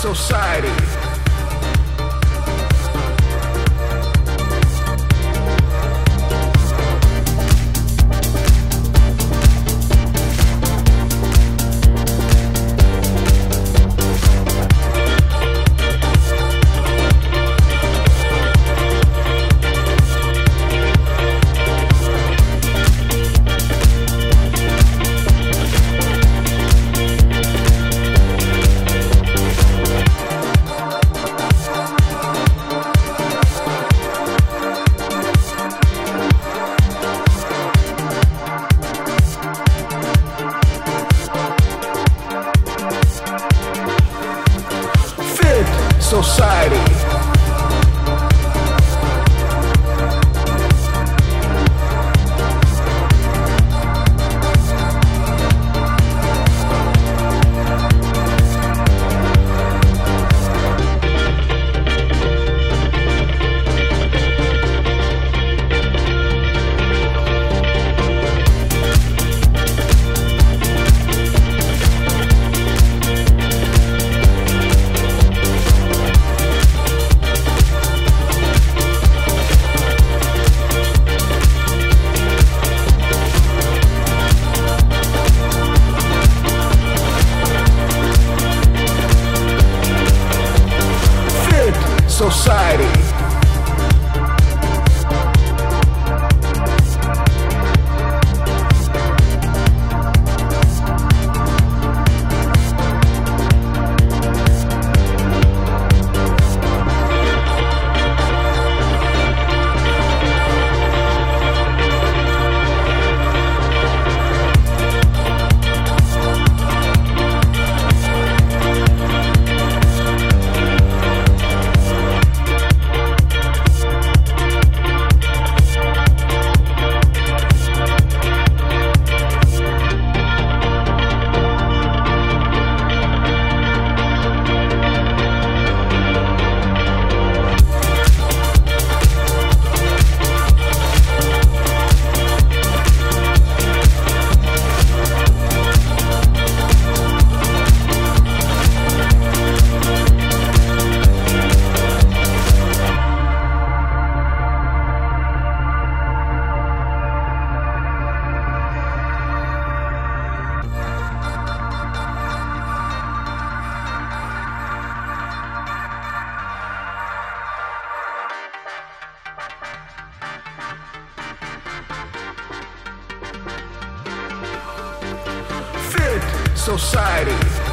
Fitsociety. Society. Society. Society.